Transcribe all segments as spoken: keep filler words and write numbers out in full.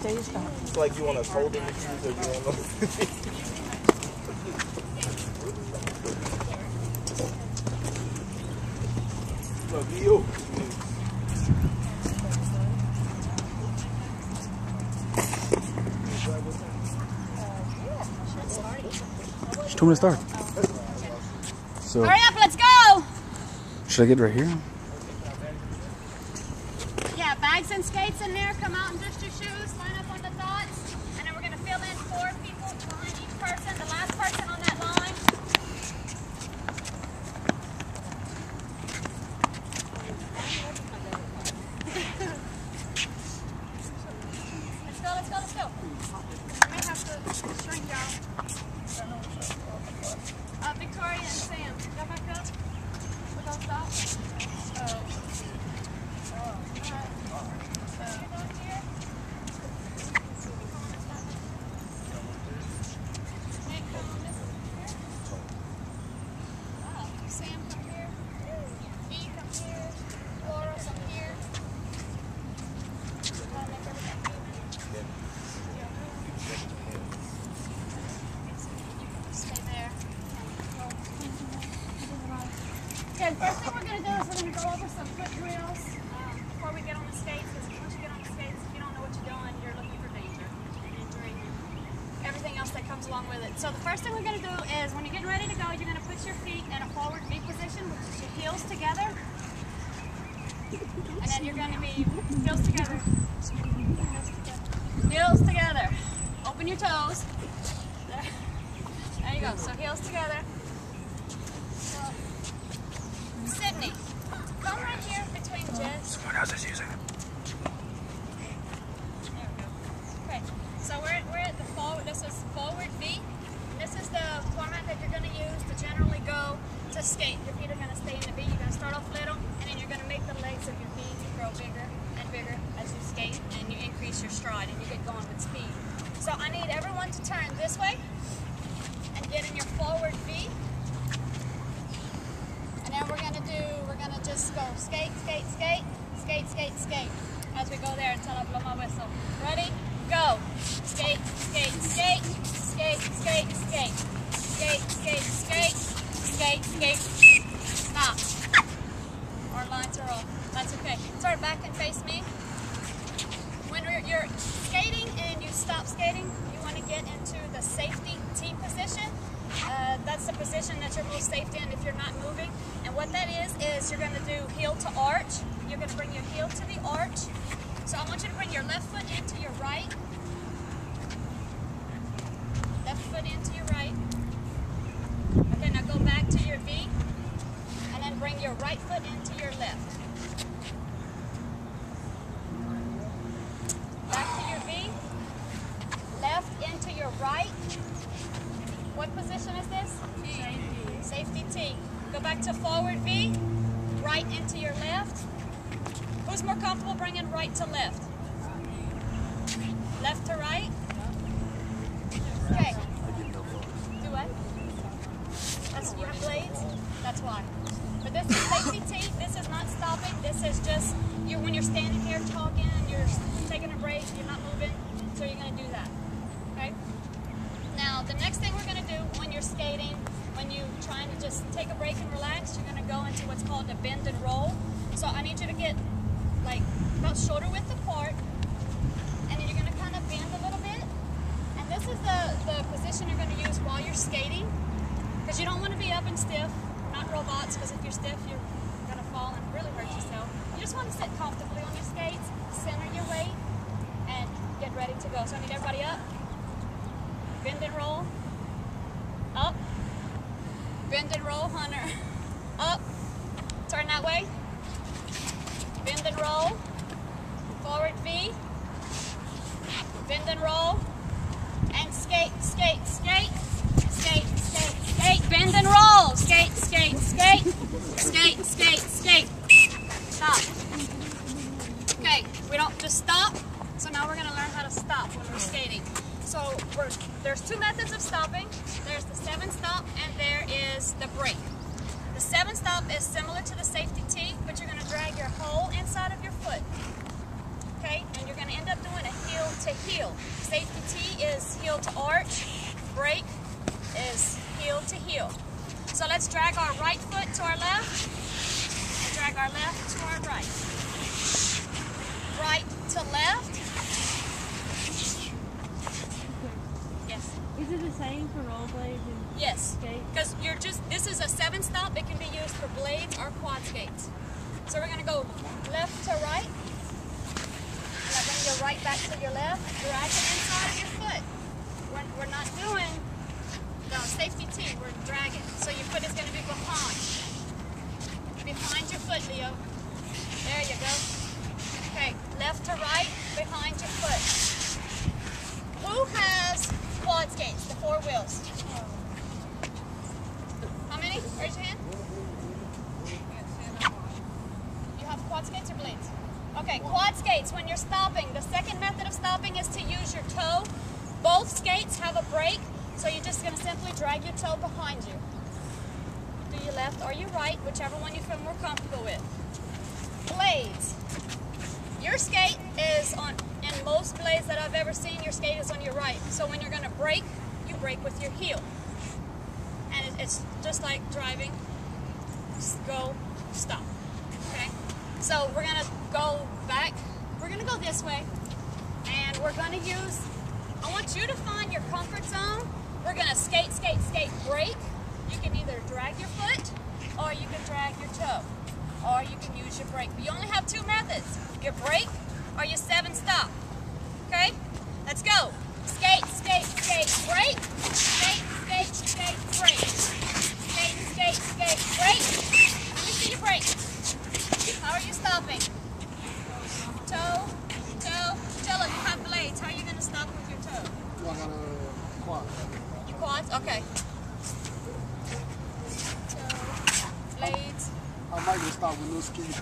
stays down. It's like you want to fold in the shoes or you want to... Love you. It's two minutes dark. So, hurry up, let's go! Should I get right here? Yeah, bags and skates in there. Come out in just your shoes. Line up on the dots. And then we're going to fill in four people, one each person. The last person on that line. Let's go, let's go, let's go. We may have to shrink down. Uh, Victoria and Sam, did y'all back up? With those dots? Oh. Okay, first thing we're going to do is we're going to go over some foot drills um, before we get on the skates, because once you get on the skates, if you don't know what you're doing, you're looking for danger and injury and everything else that comes along with it. So the first thing we're going to do is when you're getting ready to go, you're going to put your feet in a forward V position, which is your heels together, and then you're going to be heels together, heels together, open your toes, there, there you go, so heels together. Sydney, come right here between Jess. Someone else is using it. There we go. Okay, so we're, we're at the forward, this is forward V. This is the format that you're going to use to generally go to skate. Your feet are going to stay in the V. You're going to start off little, and then you're going to make the legs of your V grow bigger and bigger as you skate, and you increase your stride, and you get going with speed. So I need everyone to turn this way and get in your forward V. And we're going to do, we're going to just go skate, skate, skate, skate, skate, skate, as we go there until I blow my whistle. Ready? Go. Skate, skate, skate, skate, skate, skate, skate, skate, skate, skate, skate, skate. Stop. Our lines are off. That's okay. Turn back and face me. When you're skating and you stop skating, you want to get into the safety T position. Uh, that's the position that you're most safe in if you're not moving. And what that is, is you're going to do heel to arch. You're going to bring your heel to the arch. So I want you to bring your left foot into your right. Left foot into your right. Okay, now go back to your V. And then bring your right foot into your left. Back to your V. Left into your right. What position is this? Safety. Safety T. Go back to forward V, right into your left. Who's more comfortable bringing right to left? Left to right? Okay. Do what? That's your blades? That's why. But this is safety T. This is not stopping. This is just, you're, when you're standing here talking, you're taking a break, you're not moving, so you're going to do that. Okay? Now, the next thing we're going to do when you're skating, when you're trying to just take a break and relax, you're going to go into what's called a bend and roll. So I need you to get like about shoulder width apart, and then you're going to kind of bend a little bit. And this is the, the position you're going to use while you're skating, because you don't want to be up and stiff. We're not robots, because if you're stiff, you're going to fall and really hurt yourself. You just want to sit comfortably on your skates, center your weight, and get ready to go. So I need everybody up. Bend and roll, up, bend and roll, Hunter, up, turn that way, bend and roll, forward V, bend and roll, and skate, skate, skate, skate, skate, skate, bend and roll, skate, skate, skate, skate, skate, skate, stop. Okay, we don't just stop, so now we're going to learn how to stop when we're skating. So we're, there's two methods of stopping. There's the seven stop and there is the break. The seven stop is similar to the safety T, but you're going to drag your whole inside of your foot. Okay? And you're going to end up doing a heel to heel. Safety T is heel to arch, break is heel to heel. So let's drag our right foot to our left, and drag our left to our right. Right to left. Yes. Is it the same for rollerblades and yes. skates? Because you're just, this is a seven stop. It can be used for blades or quad skates. So we're going to go left to right. Now bring your right back to your left. Drag it inside of your foot. We're, we're not doing the safety T. We're dragging. So your foot is going to be behind. Behind your foot, Leo. There you go. Okay, left to right, behind your foot. Who has quad skates, the four wheels? How many? Raise your hand. Quad skates or blades? Okay, quad skates, when you're stopping, the second method of stopping is to use your toe. Both skates have a brake, so you're just going to simply drag your toe behind you. Do your left or your right, whichever one you feel more comfortable with. Blades. Your skate is on, in most blades that I've ever seen, your skate is on your right. So when you're going to brake, you brake with your heel. And it's just like driving, just go, stop. So we're gonna go back, we're gonna go this way, and we're gonna use, I want you to find your comfort zone. We're gonna skate, skate, skate, break. You can either drag your foot, or you can drag your toe, or you can use your brake. But you only have two methods, your brake or your seven stop, okay? Let's go. Skate, skate, skate, break. Skate, skate, skate, break. Skate, skate, skate, break. Let me see your break. How are you stopping? Toe, toe, toe, look, you have blades. How are you going to stop with your toe? You're going to quad. You quads? Okay. Toe, blades. I might just stop with no skates.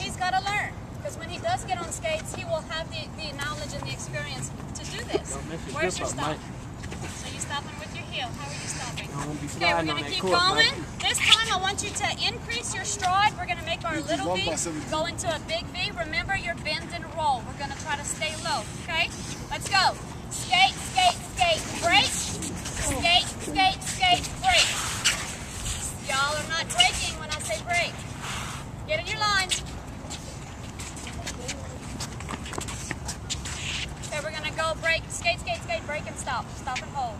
He's got to learn, because when he does get on skates, he will have the, the knowledge and the experience to do this. Where's your stop? So you're stopping with your heel. How are you stopping? Okay, we're going to keep going. This time I want you to increase your stride. We're going to make our little V go into a big V. Remember your bend and roll. We're going to try to stay low, okay? Let's go. Skate, skate, skate, break. Skate, skate, skate, break. Y'all are not breaking when I say break. Get in your line. Okay, we're going to go break, skate, skate, skate, break, and stop. Stop and hold.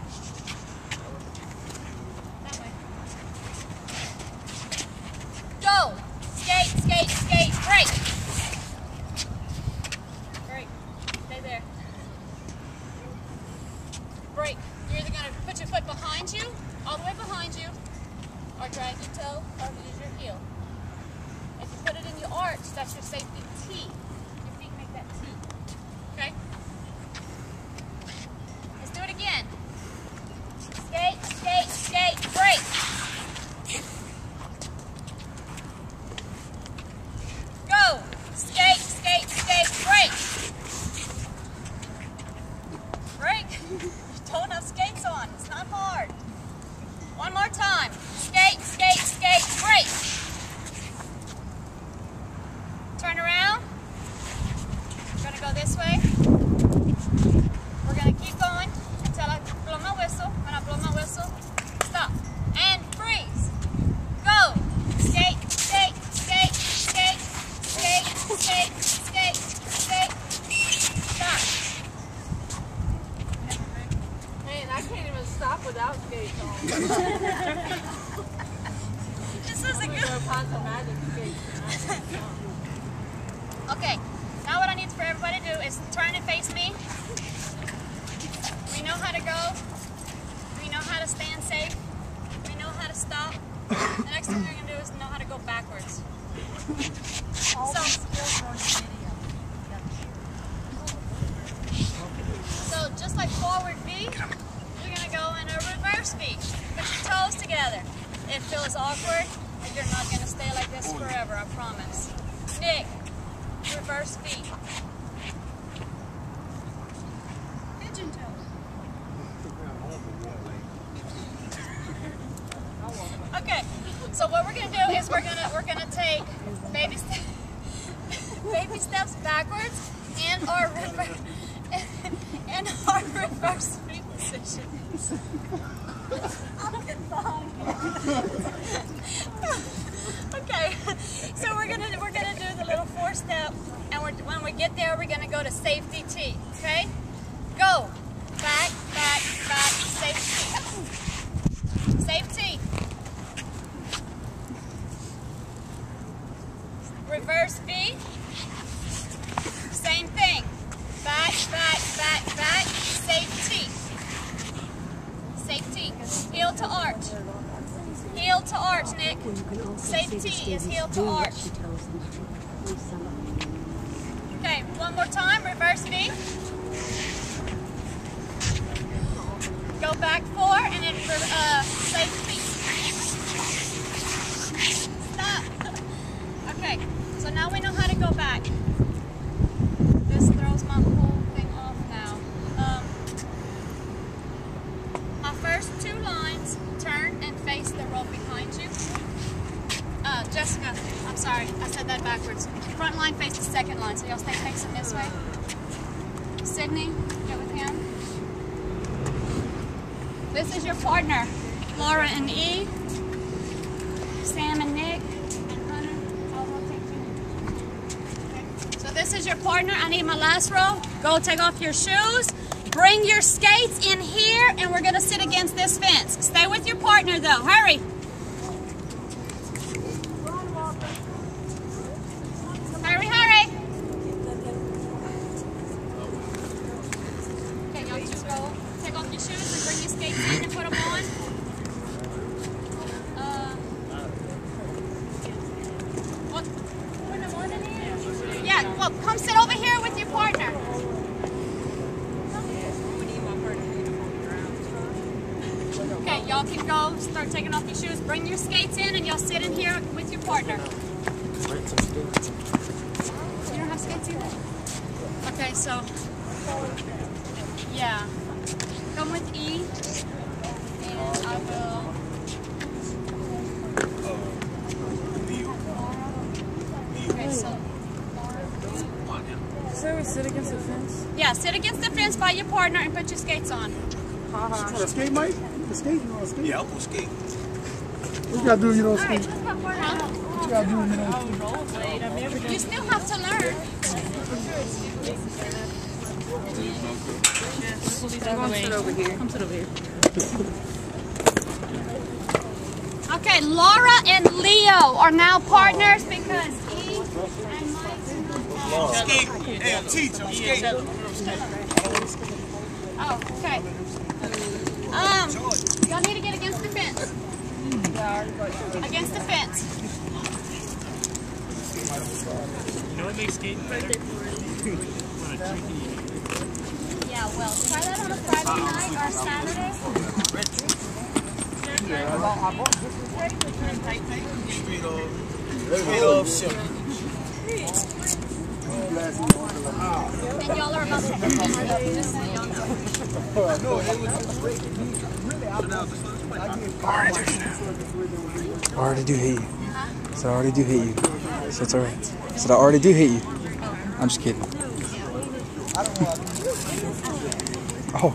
Skate, skate, break. Break. Stay there. Break. You're either going to put your foot behind you, all the way behind you, or drag your toe, or use your heel. If you put it in your arch, that's your safety T. Your feet make that T. Okay? Let's do it again. Skate, skate, skate, break. Okay, now what I need for everybody to do is turn and face me. We know how to go. We know how to stand safe. We know how to stop. The next thing we're going to do is know how to go backwards. All so, so just like forward V, you're going to go in a reverse V. Put your toes together. It feels awkward. If you're not going to stay like this forever, I promise. Nick, reverse V. Pigeon toe. Okay, so what we're going to do is we're going to we're going to take baby steps, baby steps backwards and our reverse and our reverse repositions. I'm confounded. Okay, so we're gonna we're gonna do the little four step, and we're, when we get there, we're gonna go to safety T. Okay, go back, back, back, safety, safety, reverse B. Same thing. Back, back, back, back. Safety. Safety. Heel to arch. Heel to arch, Nick. Safety is heel to arch. Okay, one more time. Reverse V. Go back four and then uh, safety. Stop. Okay, so now we know how to go back. Jessica, I'm sorry, I said that backwards. Front line face the second line, so y'all stay facing this way. Sydney, get with him. This is your partner, Laura and E, Sam and Nick, and Hunter. I'll rotate you. Okay. So this is your partner. I need my last row. Go take off your shoes. Bring your skates in here, and we're going to sit against this fence. Stay with your partner, though. Hurry. Y'all can go, start taking off your shoes, bring your skates in, and y'all sit in here with your partner. You don't have skates either? Okay, so, yeah, come with E, and I will... Okay, so... So we sit against the fence? Yeah, sit against the fence by your partner and put your skates on. Uh-huh. You want to skate, Mike? Skate? You know, skate? Yeah, I'm gonna skate. What you gotta do, you know, skate? Right, what you gotta do, you know, you still have to learn. Come over here. Come sit over here. Okay, Laura and Leo are now partners because E and Mike. Skate. Hey, I'm teaching. I'm skating. Oh, okay. Um, y'all need to get against the fence. Against the fence. You know what makes skating better? Yeah, well, try that on a Friday night or Saturday. Straight off. Straight off shit. And y'all are about to end just so y'all know. No, it was really out of I already do hit you. So I already do hit you. So it's alright. So I already do hit you. I'm just kidding. Oh.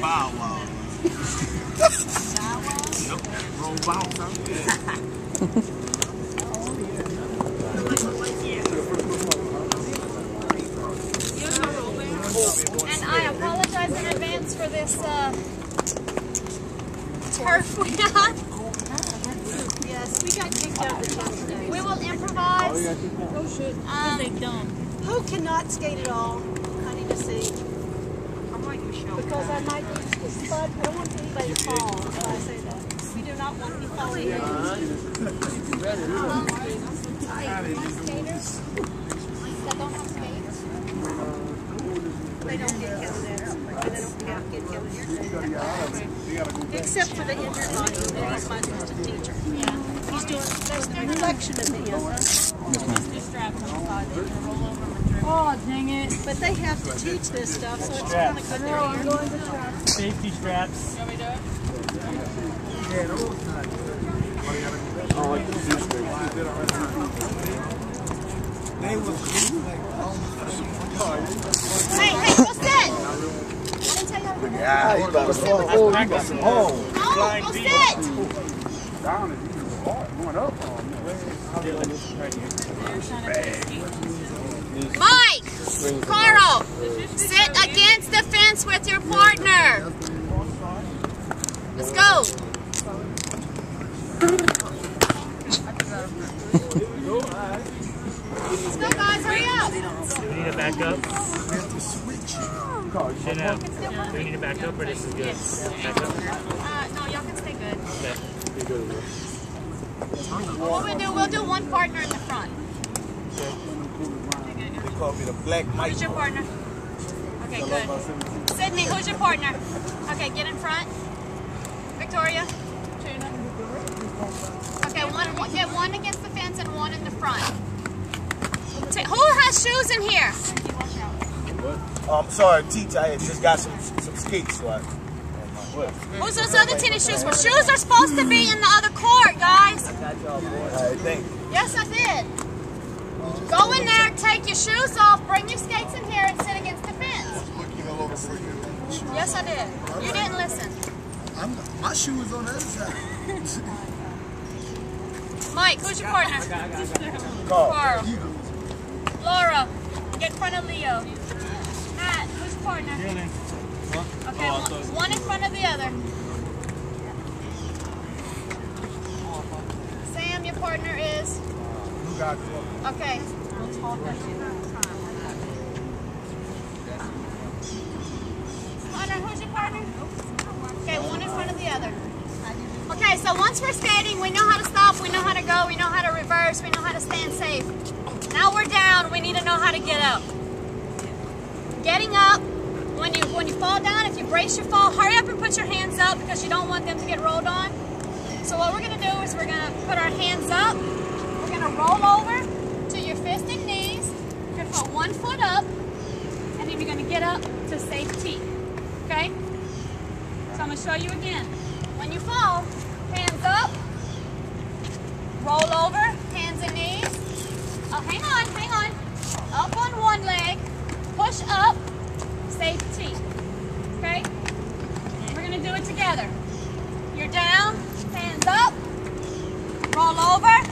Wow. For this uh, turf we got. Yes, we got kicked out of the top today. We will improvise. Oh shit. Um, they don't. Who cannot skate at all? I need to see. I might be sure. Because I might use the spud. I don't want anybody to fall. So I say that. We do not want to fall here. Um, my skaters that don't have skates, they don't get killed there. Except for the injured body, he's my assistant teacher. Yeah. He's doing there's there's a collection of the other. Oh, dang it. But they have to teach this stuff, so it's kind of good they're here. Safety straps. You want me to do it? Yeah, no. Hey, hey, what's that? I didn't tell you how to do that. What's that? Oh, what's that? Down and going up. Mike, Carl, sit against the fence with your partner. Let's go. Let's go, guys, hurry up! We need to back up. We have to switch. Shit out. We need to back up, or this is good? Back up? Uh, no, y'all can stay good. Okay. Be good. What we'll do, we'll do one partner in the front. They call me the Black Mike. Who's your partner? Okay, good. Sydney, who's your partner? Okay, get in front. Victoria? Okay, one, one, yeah, one against the fence and one in the front. T who has shoes in here? Oh, I'm sorry, teacher. I just got some some skates. So I, who's those other tennis shoes for? Shoes are supposed to be in the other court, guys. I got y'all, boys. All right, thank you. Yes, I did. Go in there, take your shoes off, bring your skates in here, and sit against the fence. Yes, I did. You didn't listen. I'm, my shoe was on the other side. Mike, who's your partner? I got, I got, I got. Carl. Carl. Laura, get in front of Leo. Matt, who's your partner? Okay, one, one in front of the other. Sam, your partner is? Okay. Connor, who's your partner? Okay, one in front of the other. Okay, so once we're standing, we know how to stop, we know how to go, we know how to reverse, we know how to stand safe. Now we're down, we need to know how to get up. Getting up, when you when you fall down, if you brace your fall, hurry up and put your hands up because you don't want them to get rolled on. So what we're going to do is we're going to put our hands up, we're going to roll over to your fist and knees, you're going to put one foot up, and then you're going to get up to safety. Okay? So I'm going to show you again. When you fall, hands up, roll over, hands and knees. Oh, hang on, hang on. Up on one leg, push up, safety. Okay? We're going to do it together. You're down, hands up, roll over.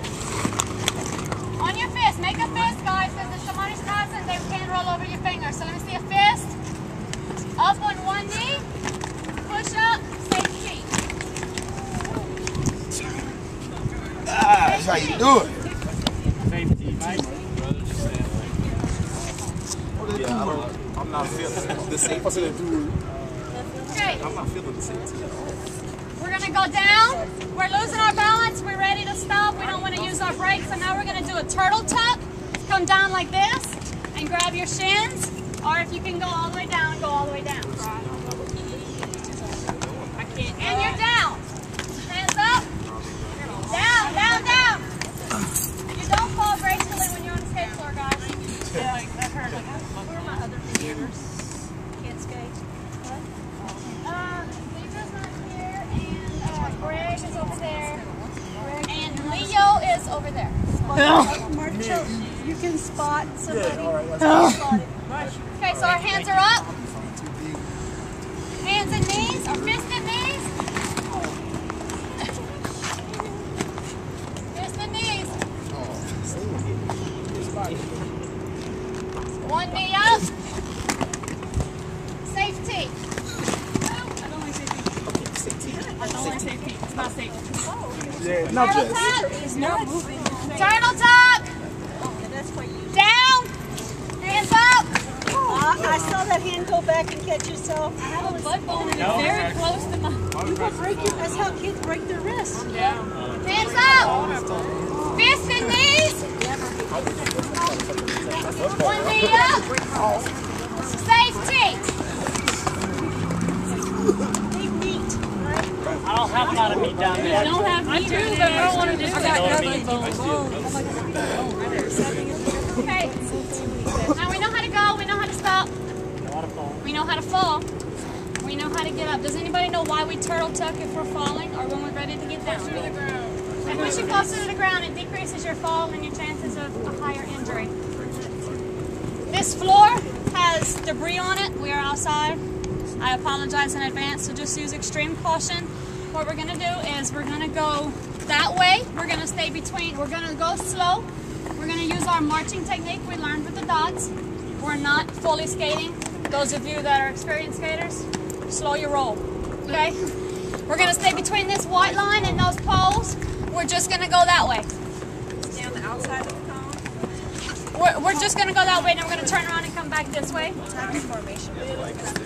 On your fist, make a fist, guys, because if somebody's crossing, they can't roll over your finger. So let me see a fist. Up on one knee, push up, safety. That's how you do it. Safety, Mike. Yeah, I don't, I'm not feeling the safety. Okay. I'm not feeling the safety at all. We're going to go down. We're losing our balance. We're ready to stop. We don't want to use our brakes. So now we're going to do a turtle tuck. Come down like this and grab your shins. Or if you can go all the way down, go all the way down. I can't. And you're down. Hands up. Down, down, down. You don't fall gracefully when you're on the skate floor, guys. Yeah, like, I've heard like, where are my other skaters? Can't skate. What? Uh, Lisa's not here, and uh, Greg is over there, and Leo is over there. Marshall, you can spot somebody. Okay, so our hands are up. Hands and knees, or fists and knees. One knee up. Safety. I don't like safety. I don't like safety. It's not safe. Yeah, not turtle tuck. It's not moving. Turtle tuck. That's for you. Down. Hands up. Uh, I saw that hand go back and catch yourself. I have a butt bone and it's very close to my. You will break it. That's how kids break their wrists. Yeah. Hands up. Fists and knees. One knee up. Safety. They meat, right? I don't have a lot of meat down there. I don't have meat. I do, but I don't want to just do that. Okay. Now we know how to go. We know how to stop. We know how to fall. We know how to get up. Does anybody know why we turtle tuck if we're falling or when we're ready to get down? And push it closer to the ground, it decreases your fall and your chances of a higher injury. This floor has debris on it. We are outside. I apologize in advance, so just use extreme caution. What we're going to do is we're going to go that way. We're going to stay between. We're going to go slow. We're going to use our marching technique we learned with the dots. We're not fully skating. Those of you that are experienced skaters, slow your roll, okay? We're going to stay between this white line and those poles. We're just going to go that way. Stay on the outside of the cone. We're, we're just going to go that way, and we're going to turn around and come back this way.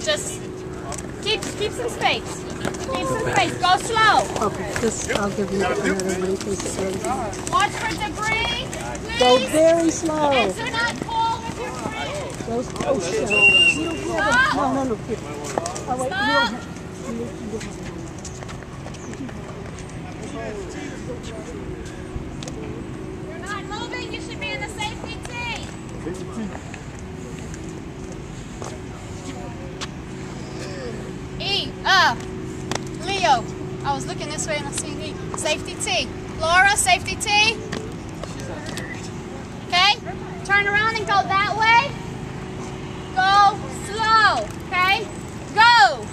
Just keep, keep some space. Keep some space. Go slow. Okay, just I'll give you another one. Watch for debris, please. Go very slow. And do not pull with your feet. Go slow. Stop. Stop. You're not moving, you should be in the safety team. E, uh, Leo. I was looking this way and I seen E. Safety T. Laura, safety T. Okay? Turn around and go that way. Go slow. Okay? Go.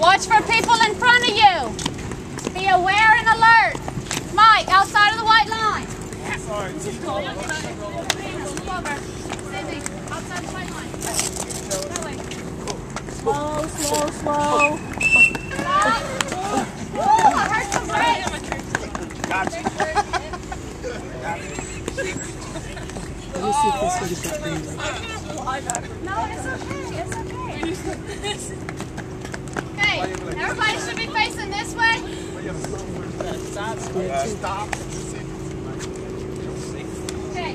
Watch for people in front of you. Be aware and alert. Mike, outside of the white line. Yeah. Sorry. Outside the white line. That way. Slow, slow, slow. Woo, I heard some break. Gotcha. Let me see if this one is that thing. No, it's okay. It's okay. Okay, everybody should be facing this way. Okay,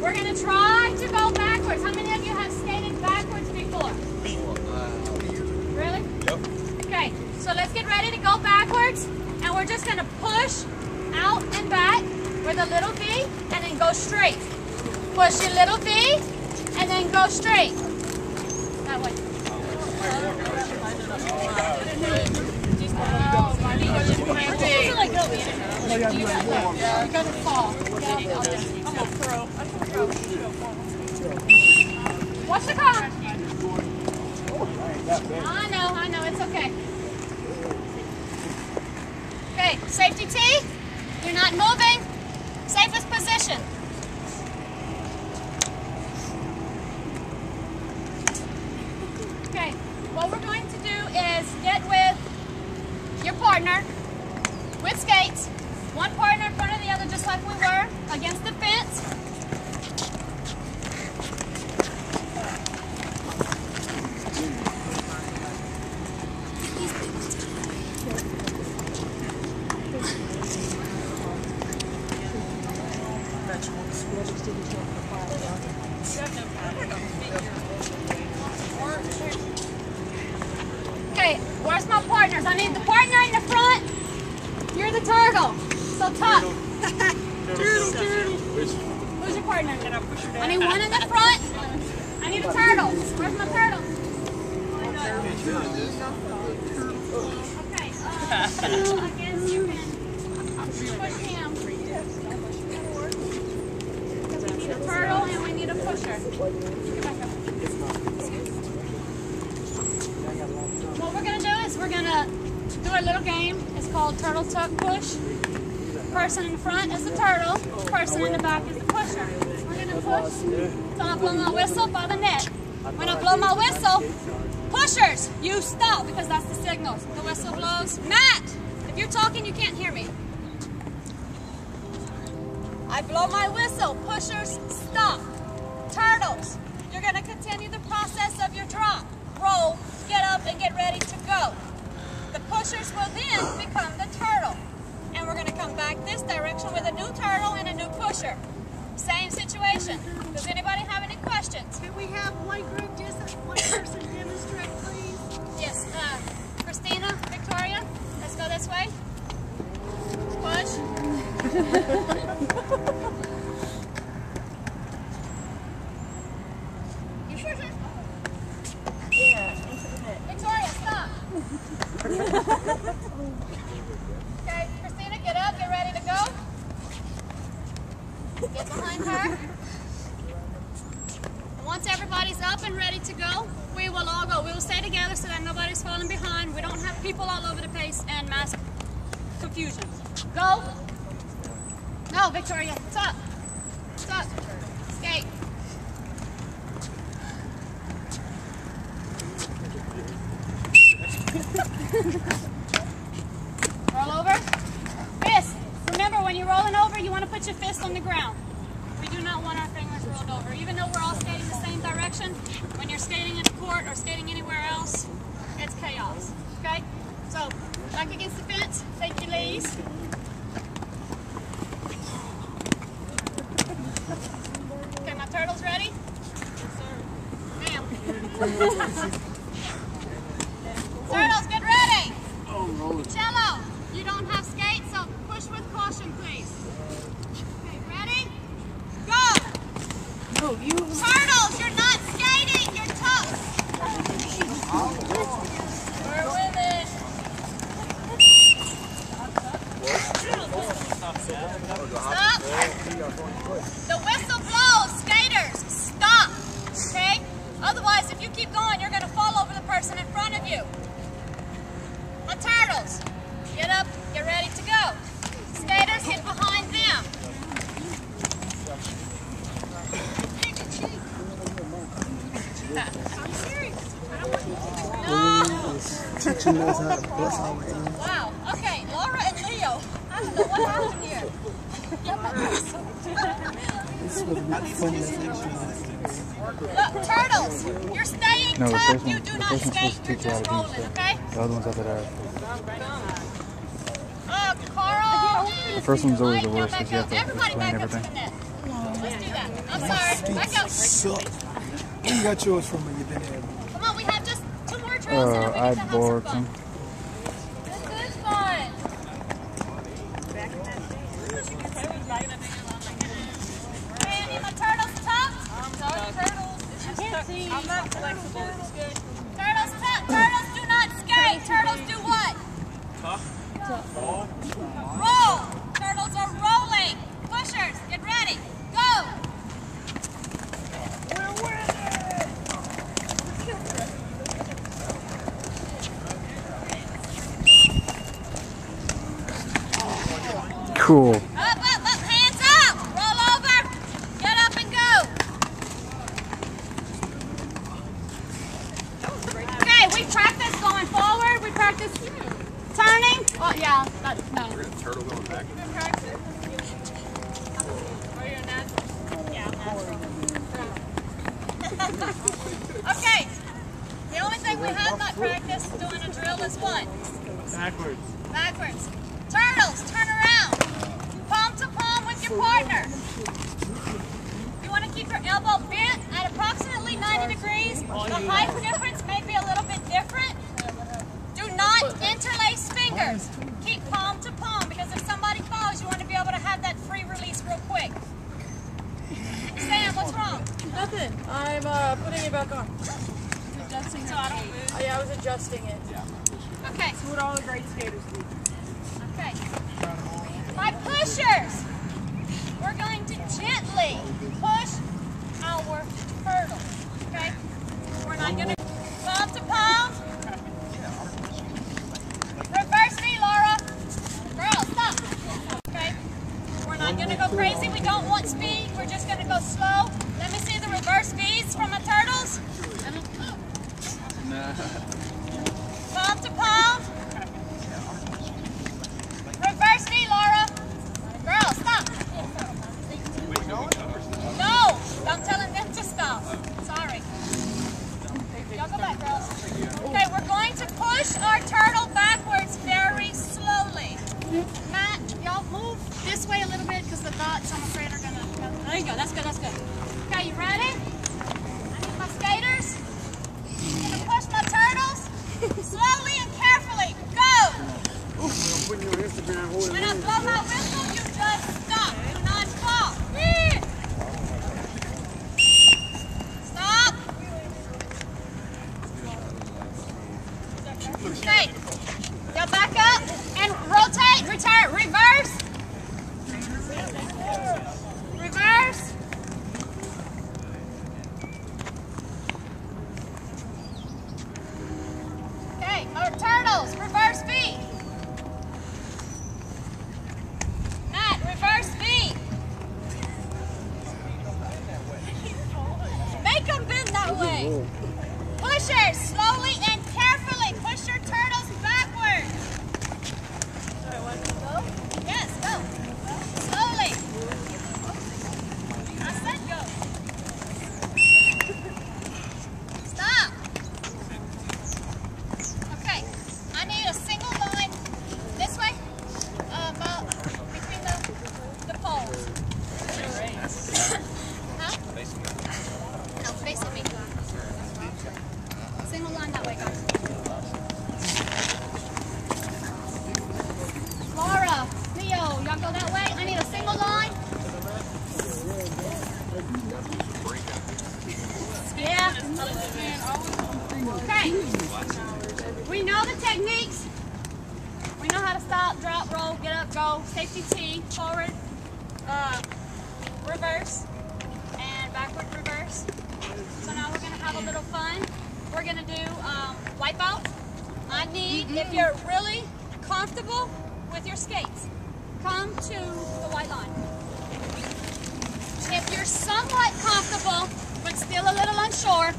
we're going to try to go backwards. How many of you have skated backwards before? Really? Yep. Okay, so let's get ready to go backwards, and we're just going to push out and back with a little V, and then go straight. Push your little V, and then go straight. That way. Yeah, you got to fall. I'm a pro. I'm a pro. Watch the car. I know, I know. It's okay. Okay, safety T. You're not moving. Safest position. Okay, what we're going to do is get with your partner with skates. One partner in front of the other, just like we were, against the fence. Okay, where's my partners? I need the partner in the front. You're the turtle. So tough. Turtle, turtle. Who's your partner? I need one in the front. I need a turtle. Where's my turtle? Okay. Uh, against your push him. We need a turtle and we need a pusher. What we're going to do is we're going to do a little game. It's called Turtle Tuck Push. Person in front is the turtle, person in the back is the pusher. We're going to push, so I blow my whistle by the net. When I blow my whistle, pushers, you stop, because that's the signal. The whistle blows. Matt, if you're talking, you can't hear me. I blow my whistle, pushers, stop. Turtles, you're going to continue the process of your drop, roll, get up, and get ready to go. The pushers will then become the turtle. And we're going to come back this direction with a new turtle and a new pusher. Same situation. Does anybody have any questions? Can we have one group, just one person demonstrate, please? Yes. Uh, Christina, Victoria, let's go this way. Push. Yeah, into the net. Victoria, stop. Okay. Get up, get ready. her. Once everybody's up and ready to go, we will all go. We will stay together so that nobody's falling behind. We don't have people all over the place and mass confusion. Go. No, Victoria. Stop. Stop. Skate. Roll over. Fist. Remember, when you're rolling over, you want to put your fist on the ground. We do not want our fingers rolled over. Even though we're all skating the same direction, when you're skating in a court or skating anywhere else, it's chaos. Okay? So, back against the fence, take your leads. Okay, my turtle's ready? Yes, sir. Damn. Turtles, get ready! Cello, you don't have skates, so push with caution, please. Okay, ready? Go! No, you... Turtles, you're not skating, you're toast! We're women! Stop! The whistle blows, skaters! Stop! Okay? Otherwise, if you keep going, you're going to fall over the person in front of you. My turtles, get up, get ready to go. Skaters, get behind them. I'm serious. I don't want you to do that. No. Wow. Okay, Laura and Leo. I don't know what happened here. Look, turtles, you're staying no, tough. Person, you do not skate. You're just rolling, so. Okay? The other one's up at our... Uh, Carl! The first one's always the worst because you have to explain everything. Let's do that. I'm sorry. Back up. Where you got yours from when you didn't have one? Come on, we have just two more trails uh, and then we get to have some fun. This is fun. Hey, I need my turtles tucked. Sorry, turtles. It's just tucked. I'm not flexible. It's good. Turtles tucked. Turtles do not skate. Turtles do what? Tuck. Roll. Roll. Turtles are rolling. Pushers, get ready. Go. We're winning. Cool. Up, up, up. Hands up. Roll over. Get up and go. Okay, we practice going forward. We practice turning. Oh, yeah. That's done. We're going to turtle going back. You've been practicing? Are you a natural? Yeah, I'm natural. Okay. The only thing we have not practiced doing a drill is what? Backwards. Backwards. Turtles, turn around. Palm to palm with your partner. You want to keep your elbow bent at approximately ninety degrees. The height difference may be a little bit different. Do not interlace fingers. Keep palm to palm because if somebody falls, you want to be able to have that free release real quick. Sam, what's wrong? Nothing. I'm uh, putting it back on. Adjusting so I don't move. Oh, yeah, I was adjusting it. Yeah. Okay. That's what all the great skaters do. Okay. My pushers. We're going to gently push our hurdle. Okay. We're not going to palm to palm. Reverse me, Laura. Girl, stop. Okay. We're not going to go crazy. We don't want speed. We're just going to go slow. Let me see the reverse V's from the turtles. Palm to palm. Reverse me, Laura. Girl, stop. No. I'm telling them to stop. Sorry. Y'all go back, girls. Okay, we're going to push our turtle backwards very slowly. Matt, y'all move this way a little bit because the dots, I'm afraid, are going to... There you go. That's good. That's good. Okay, you ready? I need my skaters. I'm going to push my turtles slowly and carefully. Go! When I blow my whistle, you just stop. Do not fall. Okay, go back up and rotate, return, reverse, reverse, Miles, reverse feet. Matt, reverse feet. Make them bend that way. Pushers, slowly and carefully push your turtles backwards. Yes, go. Slowly. I said go. Stop. Okay. I need a single line this way, uh, about between the, the poles. Huh? No, facing me. Single line that way, guys. Y'all go that way. I need a single line. Yeah. Okay. We know the techniques. We know how to stop, drop, roll, get up, go, safety T, forward, uh, reverse, and backward reverse. So now we're going to have a little fun. We're going to do um, wipeout. I need, mm-hmm. if you're really comfortable with your skates, come to the white line. If you're somewhat comfortable, but still a little unsure,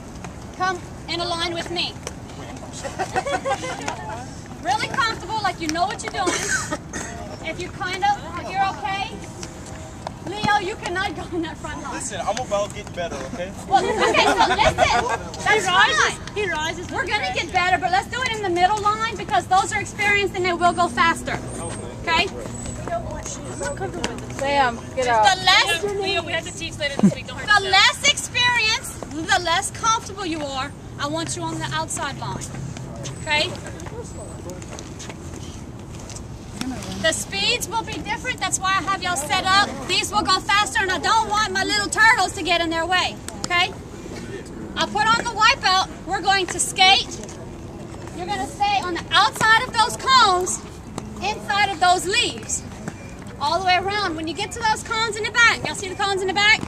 come and align with me. Really comfortable, like you know what you're doing. If you kind of, if you're okay, Leo, you cannot go in that front line. Listen, I'm about getting better, okay? Well, okay, so listen, that's fine. He rises. We're going to get better, but let's do it in the middle line because those are experienced and they will go faster, okay? Sam, get out. The less, Leo, we have to teach later this week. Don't the less experience, the less comfortable you are. I want you on the outside line. Okay? The speeds will be different. That's why I have y'all set up. These will go faster, and I don't want my little turtles to get in their way. Okay? I put on the wipeout. We're going to skate. You're going to stay on the outside of those cones, inside of those leaves. All the way around. When you get to those cones in the back, y'all see the cones in the back?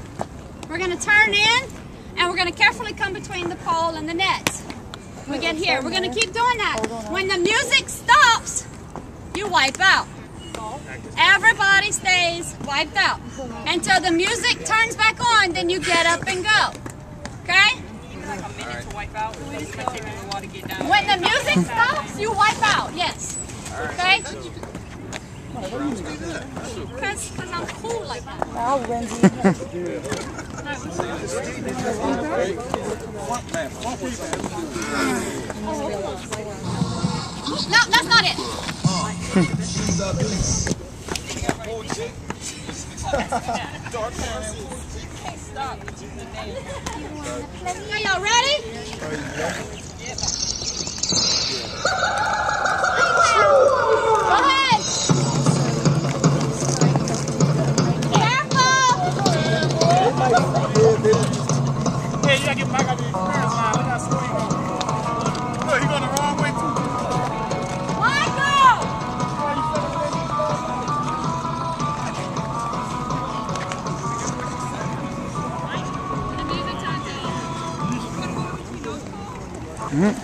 We're going to turn in, and we're going to carefully come between the pole and the nets. When we get here, we're going to keep doing that. When the music stops, you wipe out. Everybody stays wiped out. Until the music turns back on, then you get up and go. Okay? Like a minute to wipe out. When the music stops, you wipe out. Yes. Okay? Because I'm cool like that. Wow, Wendy. No, that's not it. Are y'all ready? Go ahead. Yeah, you gotta get back on the experience line. Let that swing on. Look, you're going the wrong way, too. Michael! The music turns down. Michael!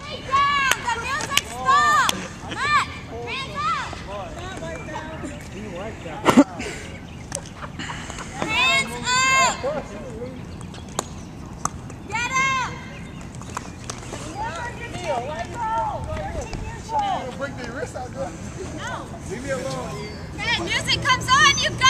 Hey, Dad, the music stopped! Matt, hands up! Hands up! Get up! Break their wrists out, girl. No. Leave me alone. Okay, music comes on, you go!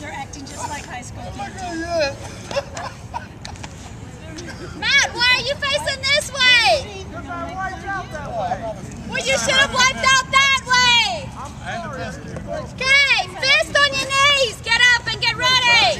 They're acting just like high school kids. Matt, why are you facing this way? Because I wiped out that way. Well, you should have wiped out that way. Okay, fist on your knees. Get up and get ready.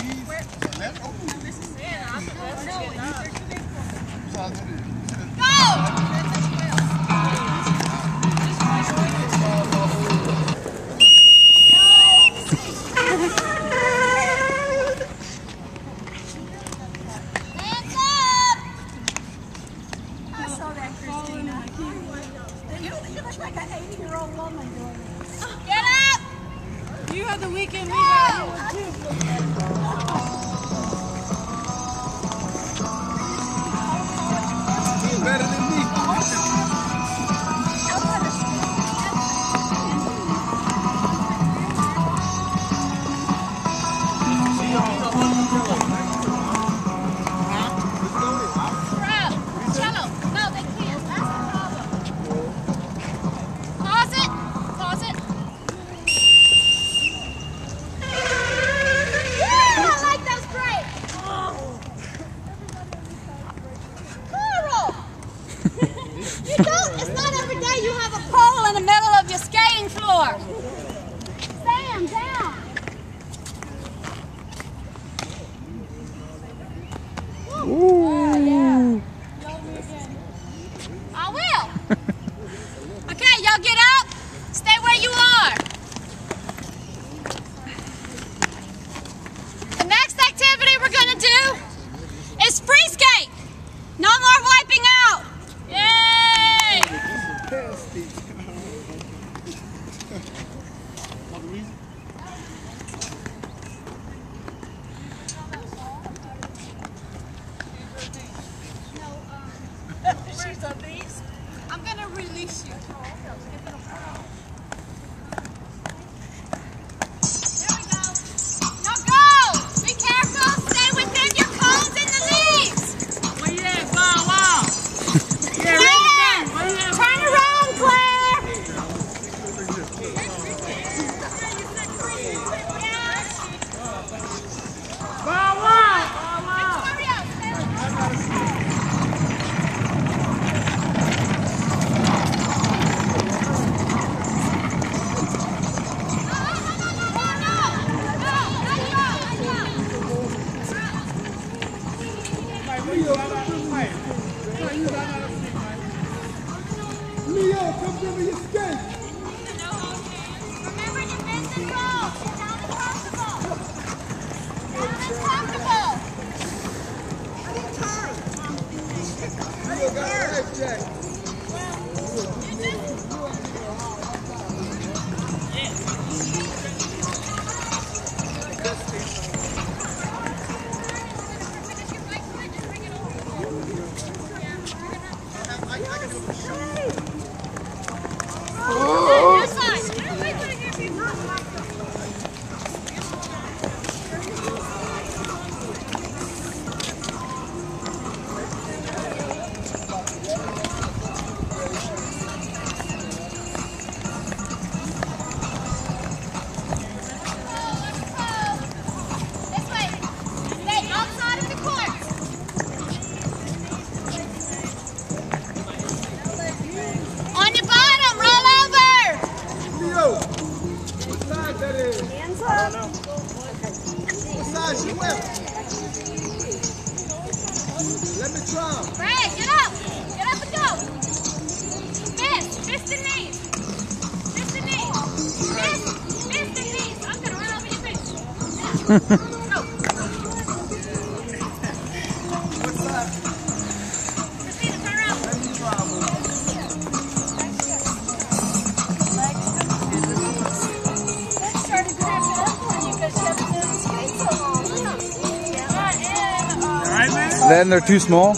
Yeah, she will. Let me try. Brad, get up. Get up and go. Fist. Fist and knees. Fist and knees. Fist. Fist and knees. I'm going to run over your face. Go. What's up? Christina, turn around. Let me try, boy. That started cramping up on you because you haven't been in space so long. Then they're too small.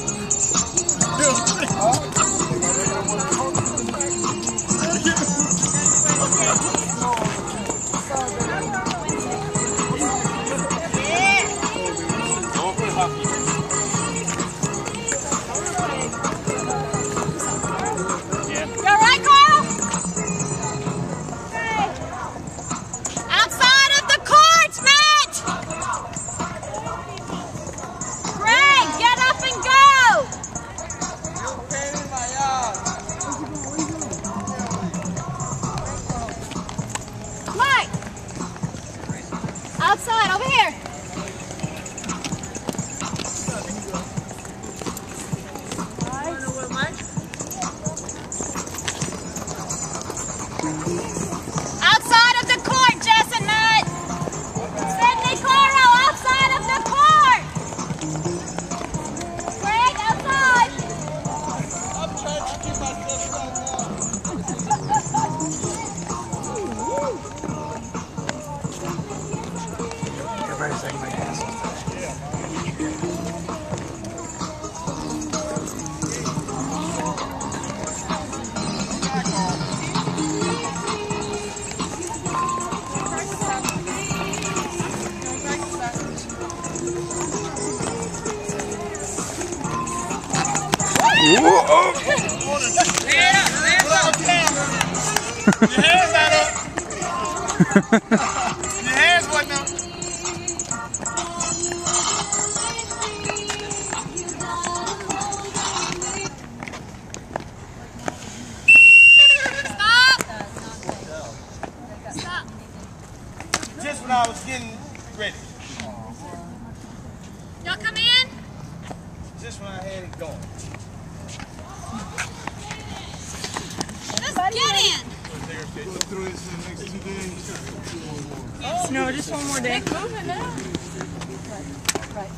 Outside, over here. Outside of the court, Jess and Matt. Sydney Claro, outside of the court. Greg, outside. I'm trying to get my stuff right now. Whoa, oh. Hand up, hands up. Your hands not up. Your hands wasn't up. Stop. Stop. Just when I was getting ready. Y'all come in? Just when I had it going. Get in! No, just one more day. Keep moving now. Right.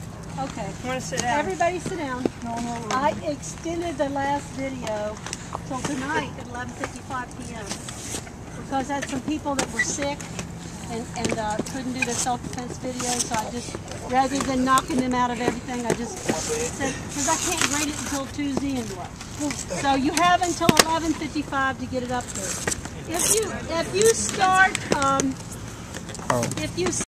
Okay. You want to sit down? Everybody sit down. No, no, no. I extended the last video till tonight at eleven fifty-five p m because I had some people that were sick and, and uh, couldn't do their self-defense video, so I just, rather than knocking them out of everything, I just said, because I can't grade it until Tuesday and what. So you have until eleven fifty-five to get it up there. If you if you start um, oh. if you.